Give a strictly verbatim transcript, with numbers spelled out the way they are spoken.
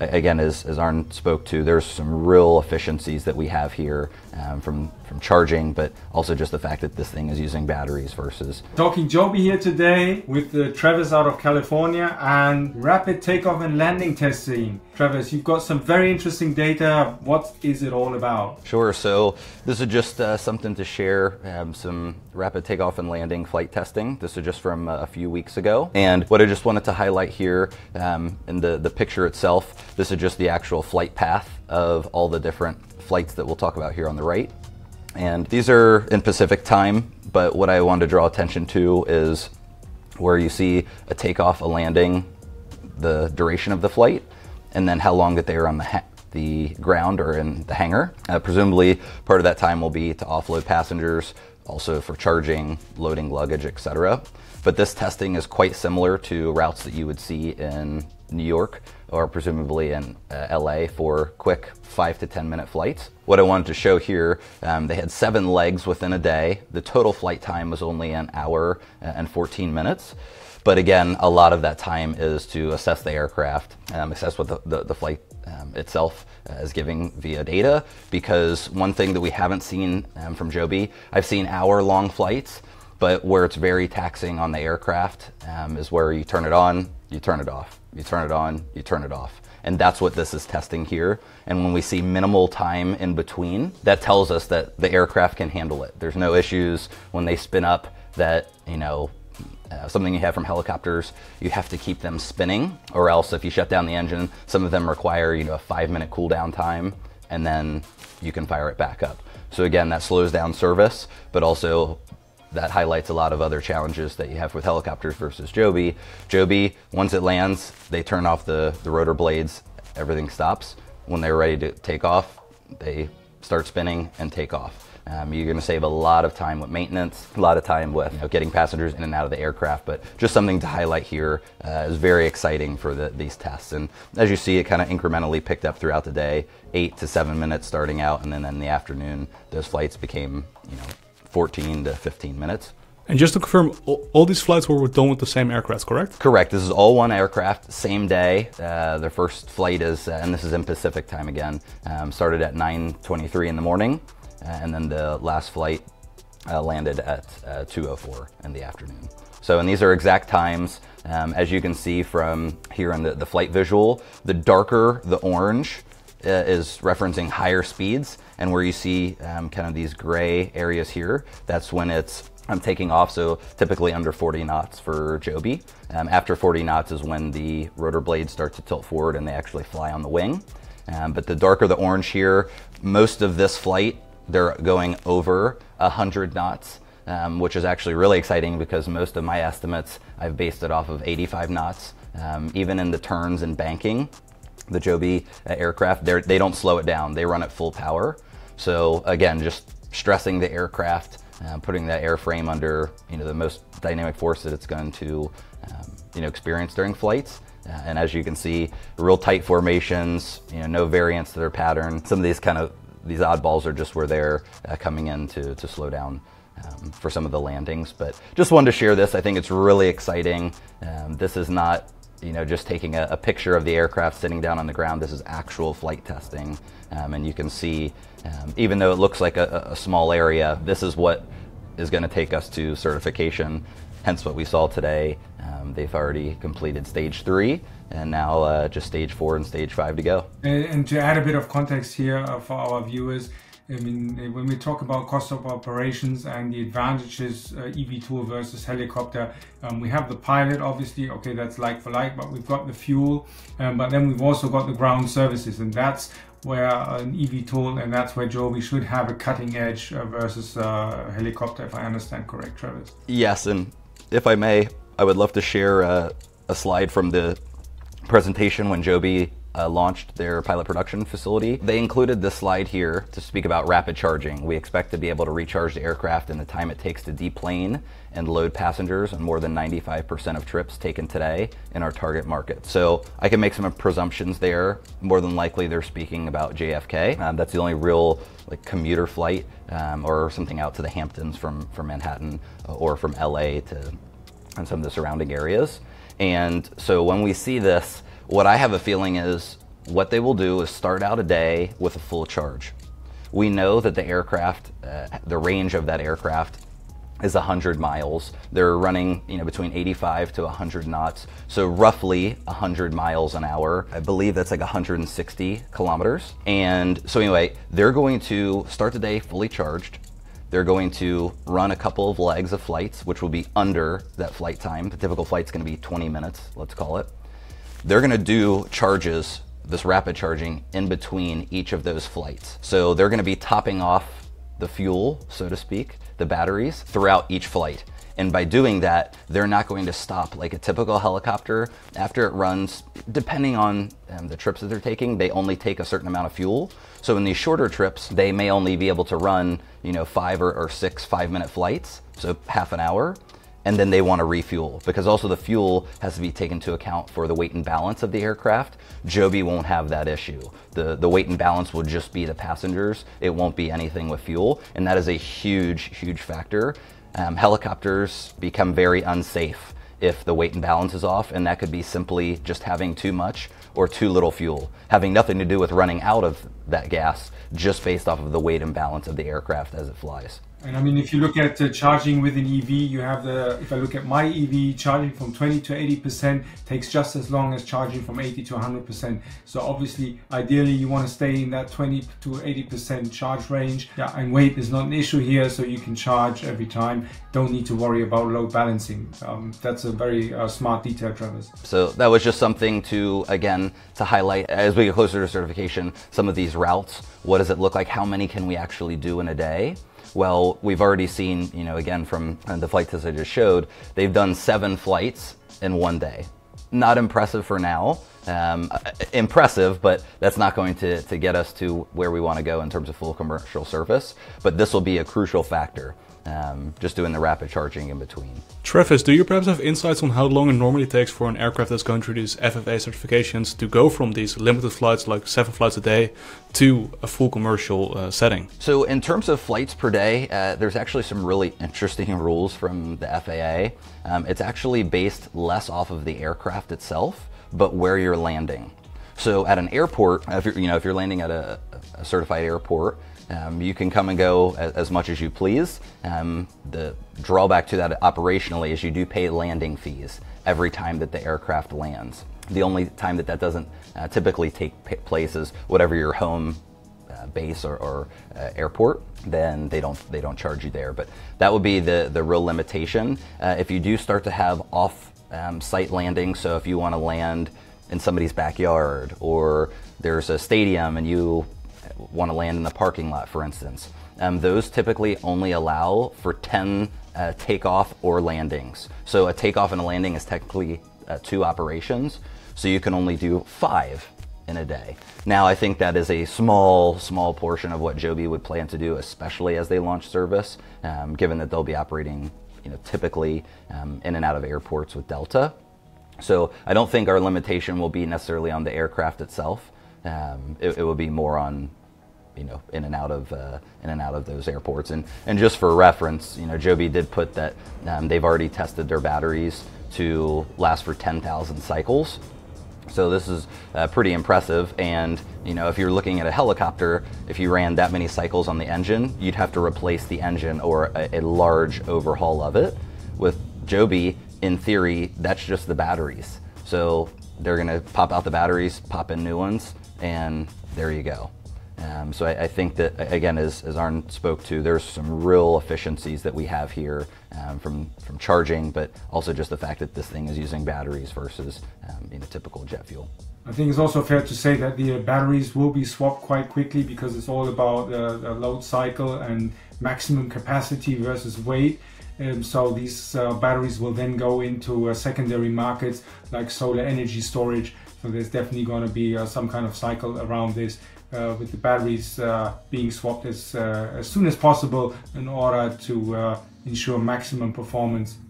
again, as, as Arne spoke to, there's some real efficiencies that we have here um, from, from charging, but also just the fact that this thing is using batteries versus... Talking Joby here today with uh, Travis out of California and rapid takeoff and landing testing. Travis, you've got some very interesting data. What is it all about? Sure, so this is just uh, something to share, um, some rapid takeoff and landing flight testing. This is just from uh, a few weeks ago. And what I just wanted to highlight here um, in the, the picture itself, this is just the actual flight path of all the different flights that we'll talk about here on the right. And these are in Pacific time, but what I wanted to draw attention to is where you see a takeoff, a landing, the duration of the flight, and then how long that they are on the the ground or in the hangar. Uh, presumably part of that time will be to offload passengers, also for charging, loading luggage, et cetera. But this testing is quite similar to routes that you would see in New York or presumably in uh, L A for quick five to ten minute flights. What I wanted to show here, um, they had seven legs within a day. The total flight time was only an hour and fourteen minutes. But again, a lot of that time is to assess the aircraft, um, assess what the, the, the flight um, itself uh, is giving via data, because one thing that we haven't seen um, from Joby, I've seen hour long flights, but where it's very taxing on the aircraft um, is where you turn it on, you turn it off, you turn it on, you turn it off. And that's what this is testing here. And when we see minimal time in between, that tells us that the aircraft can handle it. There's no issues when they spin up that, you know, Uh, something you have from helicopters, you have to keep them spinning, or else if you shut down the engine, some of them require, you know, a five minute cool down time, and then you can fire it back up. So again, that slows down service, but also that highlights a lot of other challenges that you have with helicopters versus Joby. Joby, once it lands, they turn off the, the rotor blades, everything stops. When they're ready to take off, they start spinning and take off. Um, you're going to save a lot of time with maintenance, a lot of time with, you know, getting passengers in and out of the aircraft, but just something to highlight here uh, is very exciting for the, these tests. And as you see, it kind of incrementally picked up throughout the day, eight to seven minutes starting out, and then in the afternoon, those flights became, you know, fourteen to fifteen minutes. And just to confirm, all these flights were done with the same aircraft, correct? Correct. This is all one aircraft, same day. Uh, their first flight is, uh, and this is in Pacific time again, um, started at nine twenty-three in the morning. And then the last flight uh, landed at uh, two oh four in the afternoon. So, and these are exact times. Um, as you can see from here in the, the flight visual, the darker the orange uh, is referencing higher speeds. And where you see um, kind of these gray areas here, that's when it's um, taking off. So typically under forty knots for Joby. Um, after forty knots is when the rotor blades start to tilt forward and they actually fly on the wing. Um, but the darker the orange here, most of this flight, they're going over one hundred knots, um, which is actually really exciting because most of my estimates, I've based it off of eighty-five knots. Um, even in the turns and banking, the Joby uh, aircraft, they don't slow it down. They run at full power. So again, just stressing the aircraft, uh, putting that airframe under, you know, the most dynamic force that it's going to um, you know, experience during flights. Uh, and as you can see, real tight formations, you know, no variance to their pattern. Some of these kind of These oddballs are just where they're uh, coming in to, to slow down um, for some of the landings. But just wanted to share this. I think it's really exciting. Um, this is not, you know, just taking a, a picture of the aircraft sitting down on the ground. This is actual flight testing. Um, and you can see, um, even though it looks like a, a small area, this is what is going to take us to certification. Hence what we saw today. Um, they've already completed stage three and now uh, just stage four and stage five to go. And, and to add a bit of context here for our viewers, I mean, when we talk about cost of operations and the advantages, uh, eVTOL versus helicopter, um, we have the pilot, obviously, okay, that's like for like, but we've got the fuel, um, but then we've also got the ground services, and that's where an eVTOL, and that's where Joby should have a cutting edge uh, versus uh, helicopter, if I understand correct, Travis. Yes, and if I may, I would love to share uh, a slide from the presentation when Joby uh, launched their pilot production facility. They included this slide here to speak about rapid charging. We expect to be able to recharge the aircraft in the time it takes to deplane and load passengers on more than ninety-five percent of trips taken today in our target market. So I can make some presumptions there. More than likely they're speaking about J F K. Um, that's the only real like commuter flight um, or something out to the Hamptons from, from Manhattan or from L A to and some of the surrounding areas. And so when we see this, what I have a feeling is what they will do is start out a day with a full charge. We know that the aircraft, uh, the range of that aircraft is one hundred miles. They're running, you know, between eighty-five to one hundred knots, so roughly one hundred miles an hour. I believe that's like one hundred sixty kilometers. And so anyway, they're going to start the day fully charged. They're going to run a couple of legs of flights, which will be under that flight time. The typical flight's gonna be twenty minutes, let's call it. They're gonna do charges, this rapid charging, in between each of those flights. So they're gonna be topping off the fuel, so to speak, the batteries, throughout each flight. And by doing that, they're not going to stop like a typical helicopter. After it runs, depending on um, the trips that they're taking, they only take a certain amount of fuel. So in these shorter trips, they may only be able to run, you know, five or, or six five-minute flights, so half an hour, and then they want to refuel, because also the fuel has to be taken into account for the weight and balance of the aircraft. Joby won't have that issue. The, the weight and balance will just be the passengers. It won't be anything with fuel, and that is a huge, huge factor. Um, helicopters become very unsafe if the weight and balance is off, and that could be simply just having too much or too little fuel, having nothing to do with running out of that gas, just based off of the weight and balance of the aircraft as it flies. And I mean, if you look at uh, charging with an E V, you have the, if I look at my E V, charging from twenty to eighty percent takes just as long as charging from eighty to one hundred percent. So obviously, ideally, you want to stay in that twenty to eighty percent charge range. Yeah, and weight is not an issue here, so you can charge every time. Don't need to worry about load balancing. Um, that's a very uh, smart detail, Travis. So that was just something to, again, to highlight as we get closer to certification, some of these routes. What does it look like? How many can we actually do in a day? Well, we've already seen, you know, again, from the flight test I just showed, they've done seven flights in one day. Not impressive for now. Um, impressive, but that's not going to, to get us to where we want to go in terms of full commercial service. But this will be a crucial factor, um, just doing the rapid charging in between. Travis, do you perhaps have insights on how long it normally takes for an aircraft that's going through these F A A certifications to go from these limited flights, like seven flights a day, to a full commercial uh, setting? So in terms of flights per day, uh, there's actually some really interesting rules from the F A A. Um, it's actually based less off of the aircraft itself, but where you're landing. So at an airport, if you're, you know, if you're landing at a, a certified airport, um, you can come and go as, as much as you please. Um, the drawback to that operationally is you do pay landing fees every time that the aircraft lands. The only time that that doesn't uh, typically take place is whatever your home uh, base or, or uh, airport, then they don't, they don't charge you there. But that would be the, the real limitation. Uh, if you do start to have off Um, site landing, so if you want to land in somebody's backyard, or there's a stadium and you want to land in the parking lot, for instance, um, those typically only allow for ten uh, takeoff or landings. So a takeoff and a landing is technically uh, two operations, so you can only do five in a day. Now, I think that is a small, small portion of what Joby would plan to do, especially as they launch service, um, given that they'll be operating, you know, typically um, in and out of airports with Delta. So I don't think our limitation will be necessarily on the aircraft itself. Um, it, it will be more on, you know, in and out of uh, in and out of those airports. And and just for reference, you know, Joby did put that um, they've already tested their batteries to last for ten thousand cycles. So this is uh, pretty impressive. And you know, if you're looking at a helicopter, if you ran that many cycles on the engine, you'd have to replace the engine or a, a large overhaul of it. With Joby, in theory, that's just the batteries. So they're gonna pop out the batteries, pop in new ones, and there you go. Um, so I, I think that, again, as, as Arne spoke to, there's some real efficiencies that we have here um, from, from charging, but also just the fact that this thing is using batteries versus um, you know, typical jet fuel. I think it's also fair to say that the batteries will be swapped quite quickly, because it's all about uh, the load cycle and maximum capacity versus weight. Um, so these uh, batteries will then go into uh, secondary markets like solar energy storage. So there's definitely going to be uh, some kind of cycle around this, Uh, with the batteries uh, being swapped as, uh, as soon as possible in order to uh, ensure maximum performance